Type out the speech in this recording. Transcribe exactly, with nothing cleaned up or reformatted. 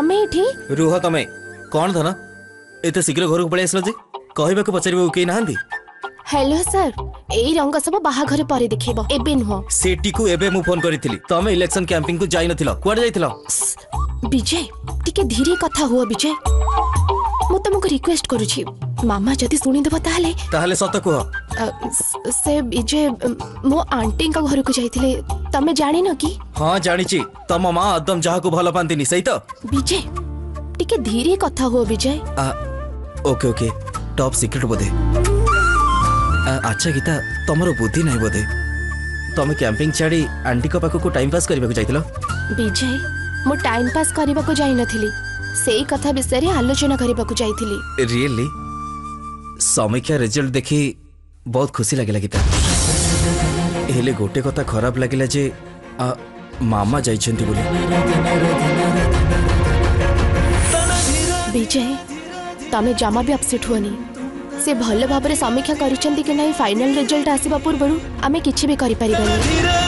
तमे एठी रुह तमे कोन धन एते शीघ्र घर को पळे आसल जे कहबा को पचारबो के नाहंदी। हेलो सर एई रंग सब बाहा घरे परे देखिबो एबे न सेटी को एबे मु फोन करितली तमे इलेक्शन कैंपिंग को जाई नथिलो कुड जाइथिलो। विजय टिके धीरे कथा हुआ विजय मु तुमको रिक्वेस्ट करूची मामा जति सुनी देबो ताले ताले सत कहो से विजय मो आंटी का घर को जाइथिले तमे जानि न की। हां जानि छी तम मां एकदम जहा को भलो पांतिनी सही तो। विजय टिके धीरे कथा हो विजय। ओके ओके टॉप सीक्रेट बोधे। अच्छा गीता तमरो बुद्धि नाही बोधे तमे कैंपिंग छाड़ी आंटी को पाको को टाइम पास करबा को जाइथिलो। विजय मो टाइम पास करबा को जाई नथिली सेई कथा विषय रे आलोचना करबा को जाइथिली। रियली समीक्षा रिजल्ट देखि बहुत खुशी लागिला गीता हेले गोटे कथा खराब लागिला जे आ, मामा जाइछंती बोली। विजय तमें जमा भी अपसेट हुआनी से भल भाव समीक्षा कर फाइनल रिजल्ट आसवा पूर्व आम कि भी कर।